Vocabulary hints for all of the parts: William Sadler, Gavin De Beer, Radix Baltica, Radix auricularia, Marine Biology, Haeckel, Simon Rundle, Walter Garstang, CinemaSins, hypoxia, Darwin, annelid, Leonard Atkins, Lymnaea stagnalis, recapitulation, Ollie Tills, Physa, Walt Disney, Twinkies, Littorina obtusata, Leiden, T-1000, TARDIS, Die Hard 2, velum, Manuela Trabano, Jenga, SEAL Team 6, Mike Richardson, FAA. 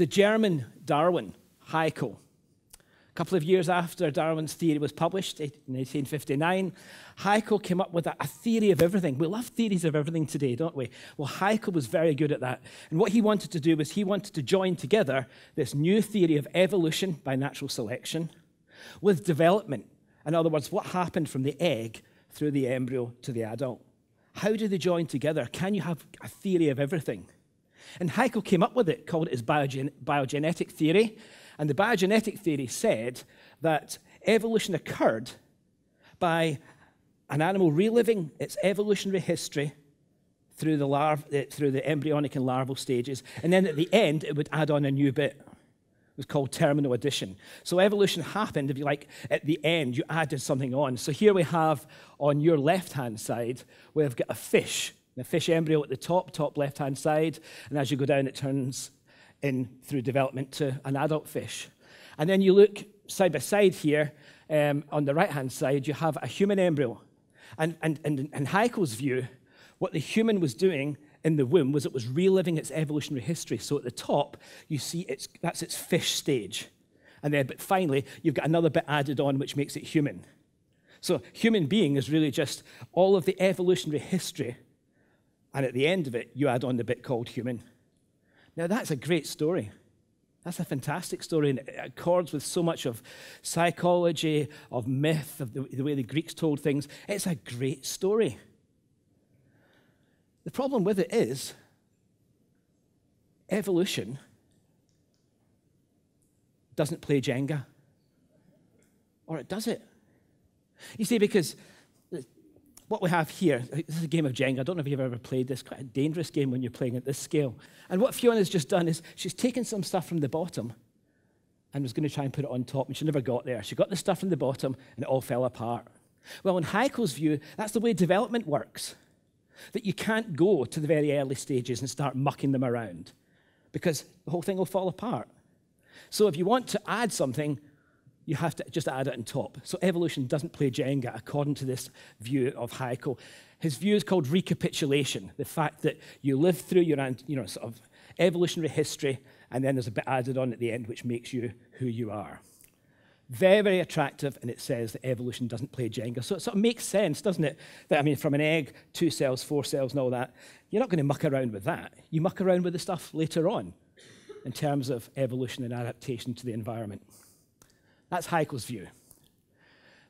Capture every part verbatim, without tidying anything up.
the German Darwin, Haeckel. A couple of years after Darwin's theory was published in eighteen fifty-nine, Haeckel came up with a, a theory of everything. We love theories of everything today, don't we? Well, Haeckel was very good at that. And what he wanted to do was he wanted to join together this new theory of evolution by natural selection with development. In other words, what happened from the egg through the embryo to the adult. How do they join together? Can you have a theory of everything? And Haeckel came up with it, called it his biogen biogenetic theory. And the biogenetic theory said that evolution occurred by an animal reliving its evolutionary history through the, larv through the embryonic and larval stages, and then at the end, it would add on a new bit. It was called terminal addition. So evolution happened, if you like, at the end, you added something on. So here we have, on your left-hand side, we've got a fish, the fish embryo at the top, top left-hand side, and as you go down, it turns in through development to an adult fish. And then you look side by side here, um, on the right-hand side, you have a human embryo. And, and, and in Haeckel's view, what the human was doing in the womb was it was reliving its evolutionary history. So at the top, you see it's, that's its fish stage. And then, but finally, you've got another bit added on which makes it human. So human being is really just all of the evolutionary history. And at the end of it, you add on the bit called human. Now, that's a great story. That's a fantastic story, and it accords with so much of psychology, of myth, of the, the way the Greeks told things. It's a great story. The problem with it is evolution doesn't play Jenga. Or it does it. You see, because what we have here, this is a game of Jenga. I don't know if you've ever played this. It's quite a dangerous game when you're playing at this scale. And what Fiona's just done is she's taken some stuff from the bottom and was going to try and put it on top, and she never got there. She got the stuff from the bottom, and it all fell apart. Well, in Haeckel's view, that's the way development works, that you can't go to the very early stages and start mucking them around because the whole thing will fall apart. So if you want to add something, you have to just add it on top. So evolution doesn't play Jenga, according to this view of Haeckel. His view is called recapitulation, the fact that you live through your you know, sort of evolutionary history, and then there's a bit added on at the end, which makes you who you are. Very, very attractive, and it says that evolution doesn't play Jenga. So it sort of makes sense, doesn't it? That, I mean, from an egg, two cells, four cells, and all that, you're not going to muck around with that. You muck around with the stuff later on in terms of evolution and adaptation to the environment. That's Haeckel's view.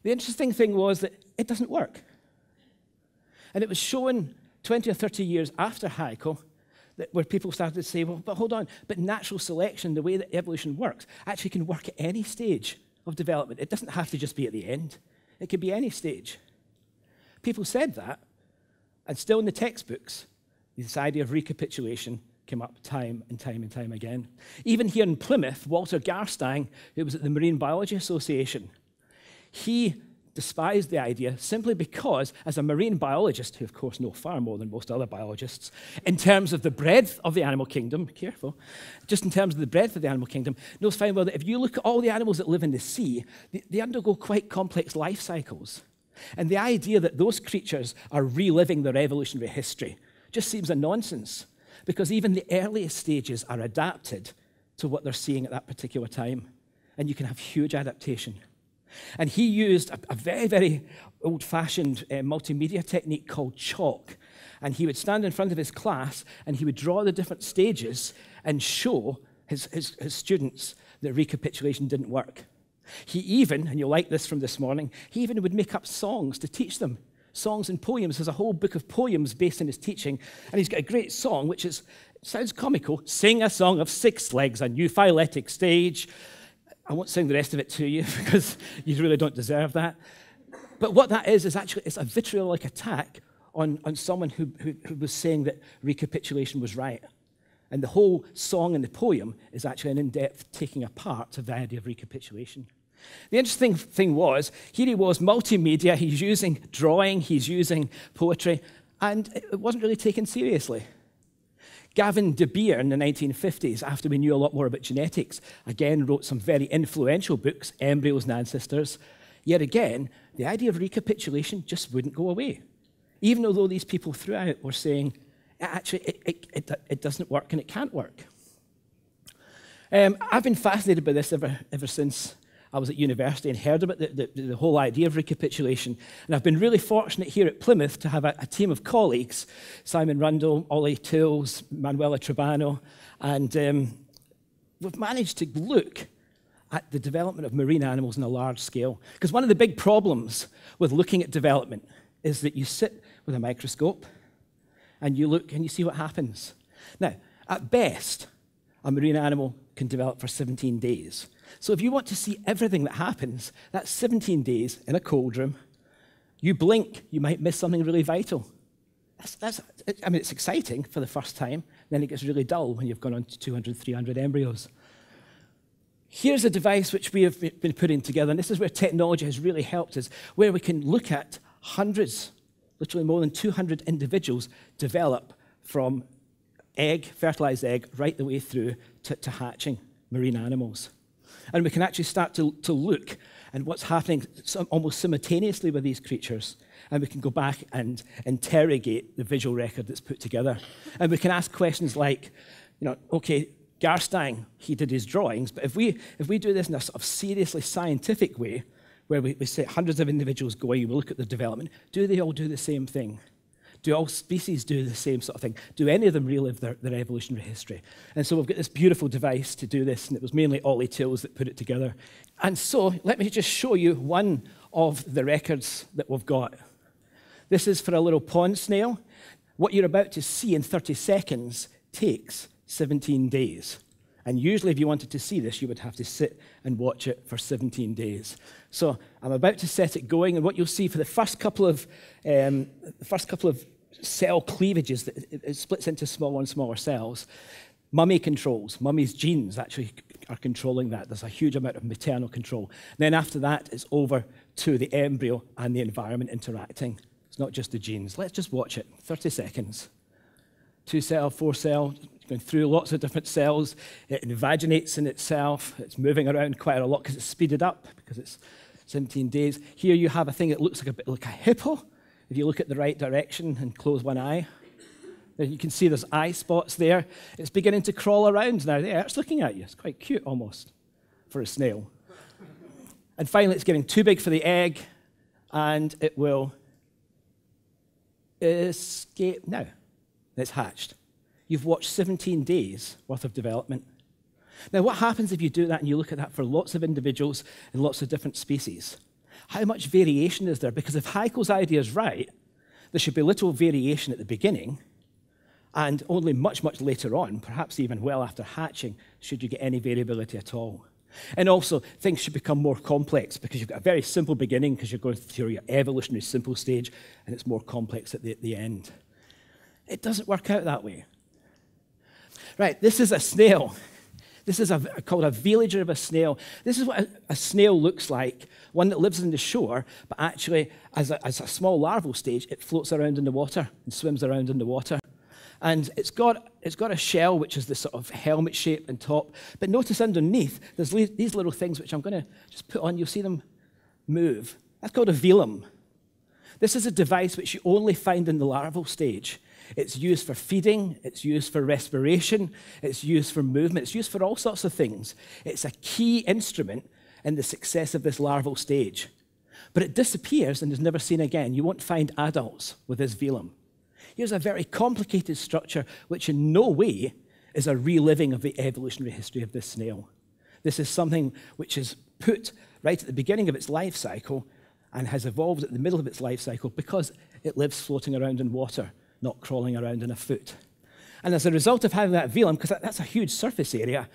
The interesting thing was that it doesn't work. And it was shown twenty or thirty years after Haeckel that where people started to say, well, but hold on, but natural selection, the way that evolution works, actually can work at any stage of development. It doesn't have to just be at the end. It could be any stage. People said that, and still in the textbooks, this idea of recapitulation came up time and time and time again. Even here in Plymouth, Walter Garstang, who was at the Marine Biology Association, he despised the idea simply because, as a marine biologist, who of course know far more than most other biologists, in terms of the breadth of the animal kingdom, careful, just in terms of the breadth of the animal kingdom, knows fine well that if you look at all the animals that live in the sea, they, they undergo quite complex life cycles. And the idea that those creatures are reliving their evolutionary history just seems a nonsense, because even the earliest stages are adapted to what they're seeing at that particular time. And you can have huge adaptation. And he used a, a very, very old-fashioned uh, multimedia technique called chalk. And he would stand in front of his class, and he would draw the different stages and show his, his, his students that recapitulation didn't work. He even, and you'll like this from this morning, he even would make up songs to teach them. Songs and poems. There's a whole book of poems based on his teaching, and he's got a great song, which is, sounds comical, sing a song of six legs, a new phyletic stage. I won't sing the rest of it to you because you really don't deserve that. But what that is, is actually it's a vitriolic attack on, on someone who, who, who was saying that recapitulation was right. And the whole song and the poem is actually an in-depth taking apart of the idea of recapitulation. The interesting thing was, here he was, multimedia, he's using drawing, he's using poetry, and it wasn't really taken seriously. Gavin De Beer in the nineteen fifties, after we knew a lot more about genetics, again wrote some very influential books, Embryos and Ancestors. Yet again, the idea of recapitulation just wouldn't go away. Even although these people throughout were saying, actually, it, it, it, it doesn't work and it can't work. Um, I've been fascinated by this ever, ever since I was at university and heard about the, the, the whole idea of recapitulation. And I've been really fortunate here at Plymouth to have a, a team of colleagues, Simon Rundle, Ollie Tills, Manuela Trabano, and um, we've managed to look at the development of marine animals on a large scale. Because one of the big problems with looking at development is that you sit with a microscope and you look and you see what happens. Now, at best, a marine animal can develop for seventeen days. So if you want to see everything that happens, that's seventeen days in a cold room. You blink, you might miss something really vital. That's, that's, I mean, it's exciting for the first time, then it gets really dull when you've gone on to two hundred, three hundred embryos. Here's a device which we have been putting together, and this is where technology has really helped us, where we can look at hundreds, literally more than two hundred individuals develop from egg, fertilized egg, right the way through to, to hatching marine animals. And we can actually start to, to look at what's happening almost simultaneously with these creatures. And we can go back and interrogate the visual record that's put together. And we can ask questions like, you know, okay, Garstang, he did his drawings, but if we, if we do this in a sort of seriously scientific way, where we, we say hundreds of individuals go away, we look at their development, do they all do the same thing? Do all species do the same sort of thing? Do any of them relive their, their evolutionary history? And so we've got this beautiful device to do this, and it was mainly Ollie Tills that put it together. And so let me just show you one of the records that we've got. This is for a little pond snail. What you're about to see in thirty seconds takes seventeen days. And usually if you wanted to see this, you would have to sit and watch it for seventeen days. So I'm about to set it going, and what you'll see for the first couple of, um, the first couple of cell cleavages, that it, it splits into smaller and smaller cells. Mummy controls, mummy's genes actually are controlling that. There's a huge amount of maternal control. And then after that, it's over to the embryo and the environment interacting. It's not just the genes. Let's just watch it, thirty seconds. Two cell, four cell, going through lots of different cells. It invaginates in itself. It's moving around quite a lot because it's speeded up, because it's seventeen days. Here you have a thing that looks like a bit like a hippo. If you look at the right direction and close one eye, you can see there's eye spots there. It's beginning to crawl around now. There, it's looking at you. It's quite cute almost for a snail. And finally, it's getting too big for the egg, and it will escape now. It's hatched. You've watched seventeen days worth of development. Now, what happens if you do that and you look at that for lots of individuals and lots of different species? How much variation is there? Because if Haeckel's idea is right, there should be little variation at the beginning, and only much, much later on, perhaps even well after hatching, should you get any variability at all. And also, things should become more complex, because you've got a very simple beginning, because you're going through your evolutionary simple stage, and it's more complex at the, at the end. It doesn't work out that way. Right, this is a snail. This is a, called a velager of a snail. This is what a, a snail looks like, one that lives on the shore, but actually, as a, as a small larval stage, it floats around in the water and swims around in the water. And it's got, it's got a shell, which is this sort of helmet shape on top. But notice underneath, there's le these little things, which I'm going to just put on. You'll see them move. That's called a velum. This is a device which you only find in the larval stage. It's used for feeding, it's used for respiration, it's used for movement, it's used for all sorts of things. It's a key instrument in the success of this larval stage. But it disappears and is never seen again. You won't find adults with this velum. Here's a very complicated structure which in no way is a reliving of the evolutionary history of this snail. This is something which is put right at the beginning of its life cycle and has evolved at the middle of its life cycle because it lives floating around in water, not crawling around in a foot. And as a result of having that velum, because that, that's a huge surface area,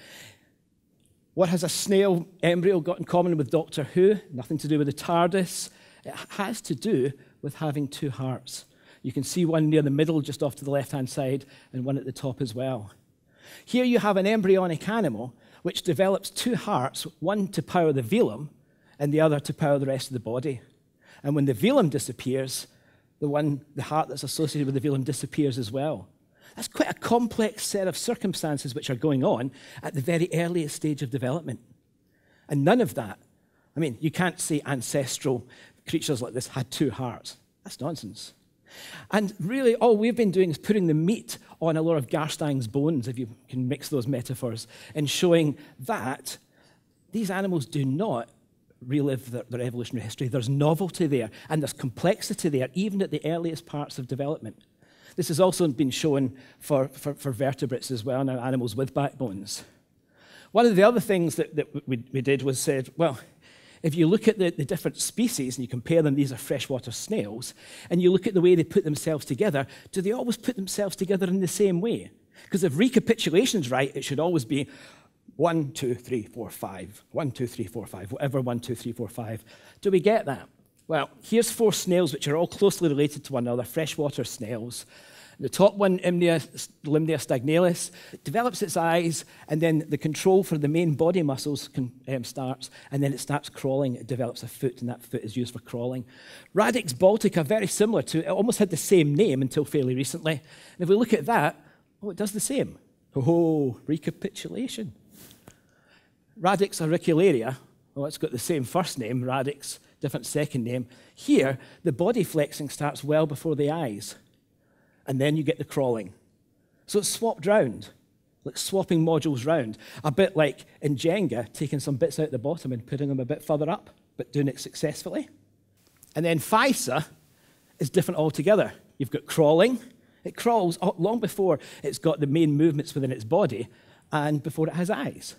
what has a snail embryo got in common with Doctor Who? Nothing to do with the TARDIS. It has to do with having two hearts. You can see one near the middle, just off to the left-hand side, and one at the top as well. Here you have an embryonic animal which develops two hearts, one to power the velum, and the other to power the rest of the body. And when the velum disappears, the one, the heart that's associated with the velum disappears as well. That's quite a complex set of circumstances which are going on at the very earliest stage of development. And none of that, I mean, you can't say ancestral creatures like this had two hearts. That's nonsense. And really, all we've been doing is putting the meat on a lot of Garstang's bones, if you can mix those metaphors, and showing that these animals do not relive their, their evolutionary history. There's novelty there, and there's complexity there, even at the earliest parts of development. This has also been shown for, for, for vertebrates as well, now animals with backbones. One of the other things that, that we, we did was said, well, if you look at the, the different species and you compare them, these are freshwater snails, and you look at the way they put themselves together, do they always put themselves together in the same way? Because if recapitulation's right, it should always be one, two, three, four, five, one, two, three, four, five, whatever one, two, three, four, five. Do we get that? Well, here's four snails which are all closely related to one another, freshwater snails. The top one, Lymnaea stagnalis, develops its eyes, and then the control for the main body muscles can, um, starts, and then it starts crawling. It develops a foot, and that foot is used for crawling. Radix Baltica, very similar to, it almost had the same name until fairly recently. And if we look at that, oh, it does the same. Oh, recapitulation. Radix auricularia, well, it's got the same first name, Radix, different second name. Here, the body flexing starts well before the eyes. And then you get the crawling. So it's swapped round, like swapping modules round, a bit like in Jenga, taking some bits out the bottom and putting them a bit further up, but doing it successfully. And then Physa is different altogether. You've got crawling. It crawls long before it's got the main movements within its body and before it has eyes.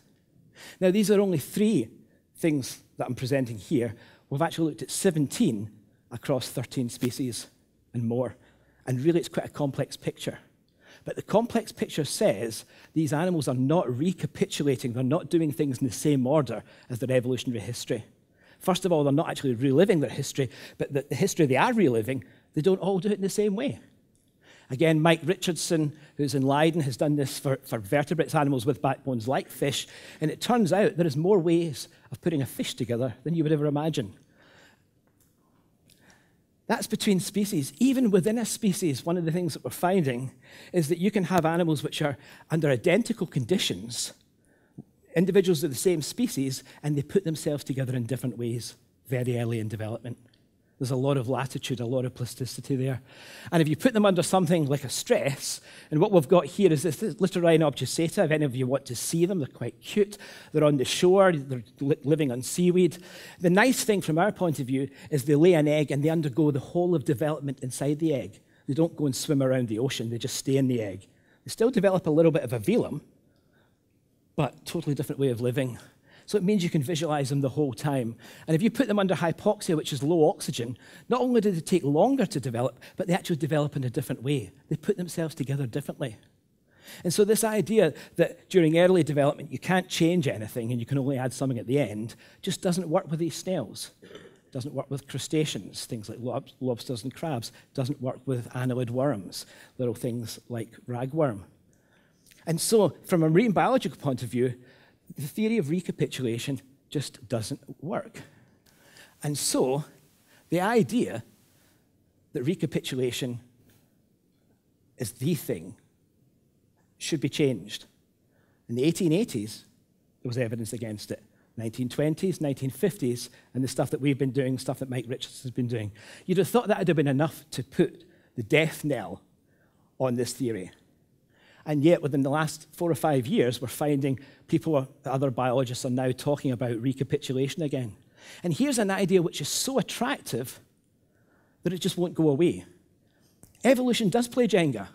Now, these are only three things that I'm presenting here. We've actually looked at seventeen across thirteen species and more. And really, it's quite a complex picture. But the complex picture says these animals are not recapitulating. They're not doing things in the same order as their evolutionary history. First of all, they're not actually reliving their history, but the, the history they are reliving, they don't all do it in the same way. Again, Mike Richardson, who's in Leiden, has done this for, for vertebrates, animals with backbones like fish. And it turns out there is more ways of putting a fish together than you would ever imagine. That's between species. Even within a species, one of the things that we're finding is that you can have animals which are under identical conditions, individuals of the same species, and they put themselves together in different ways very early in development. There's a lot of latitude, a lot of plasticity there. And if you put them under something like a stress, and what we've got here is this, this Littorina obtusata. If any of you want to see them, they're quite cute. They're on the shore, they're li living on seaweed. The nice thing from our point of view is they lay an egg and they undergo the whole of development inside the egg. They don't go and swim around the ocean, they just stay in the egg. They still develop a little bit of a velum, but totally different way of living. So it means you can visualize them the whole time. And if you put them under hypoxia, which is low oxygen, not only do they take longer to develop, but they actually develop in a different way. They put themselves together differently. And so this idea that during early development you can't change anything and you can only add something at the end just doesn't work with these snails. It doesn't work with crustaceans, things like lob lobsters and crabs. It doesn't work with annelid worms, little things like ragworm. And so from a marine biological point of view, the theory of recapitulation just doesn't work. And so the idea that recapitulation is the thing should be changed. In the eighteen eighties, there was evidence against it. nineteen twenties, nineteen fifties, and the stuff that we've been doing, stuff that Mike Richardson's been doing. You'd have thought that would have been enough to put the death knell on this theory. And yet, within the last four or five years, we're finding people, other biologists, are now talking about recapitulation again. And here's an idea which is so attractive that it just won't go away. Evolution does play Jenga.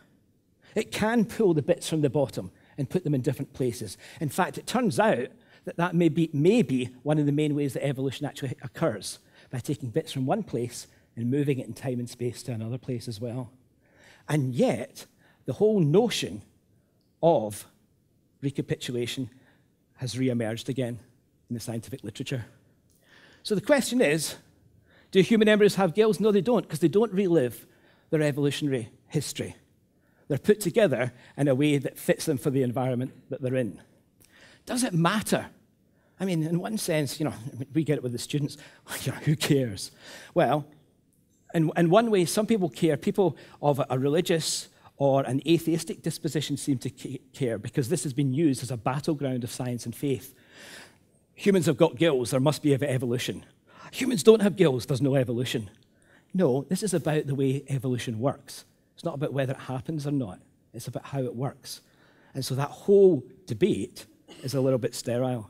It can pull the bits from the bottom and put them in different places. In fact, it turns out that that may be, may be one of the main ways that evolution actually occurs, by taking bits from one place and moving it in time and space to another place as well. And yet, the whole notion of recapitulation has re-emerged again in the scientific literature. So the question is, do human embryos have gills? No, they don't, because they don't relive their evolutionary history. They're put together in a way that fits them for the environment that they're in. Does it matter? I mean, in one sense, you know, we get it with the students, you know, who cares? Well, in, in one way, some people care. People of a religious or an atheistic disposition seem to care, because this has been used as a battleground of science and faith. Humans have got gills, there must be evolution. Humans don't have gills, there's no evolution. No, this is about the way evolution works. It's not about whether it happens or not. It's about how it works. And so that whole debate is a little bit sterile.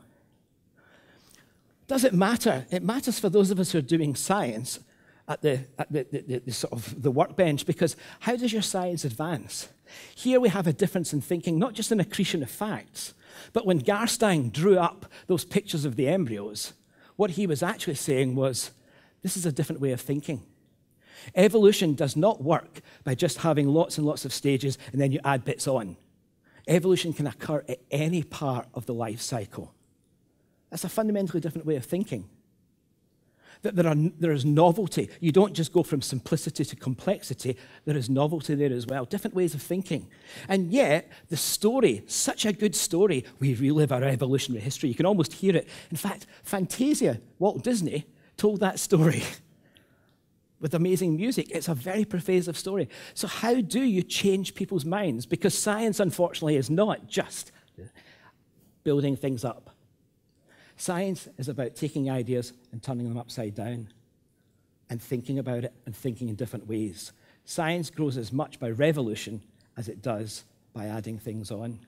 Does it matter? It matters for those of us who are doing science at the, at the, the, the sort of the workbench, because how does your science advance? Here we have a difference in thinking, not just an accretion of facts, but when Garstang drew up those pictures of the embryos, what he was actually saying was, this is a different way of thinking. Evolution does not work by just having lots and lots of stages and then you add bits on. Evolution can occur at any part of the life cycle. That's a fundamentally different way of thinking. That there, are, there is novelty. You don't just go from simplicity to complexity. There is novelty there as well. Different ways of thinking. And yet, the story, such a good story, we relive our evolutionary history. You can almost hear it. In fact, Fantasia, Walt Disney, told that story with amazing music. It's a very pervasive story. So how do you change people's minds? Because science, unfortunately, is not just building things up. Science is about taking ideas and turning them upside down and thinking about it and thinking in different ways. Science grows as much by revolution as it does by adding things on.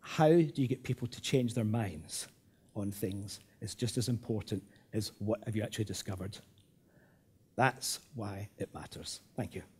How do you get people to change their minds on things is just as important as what have you actually discovered. That's why it matters. Thank you.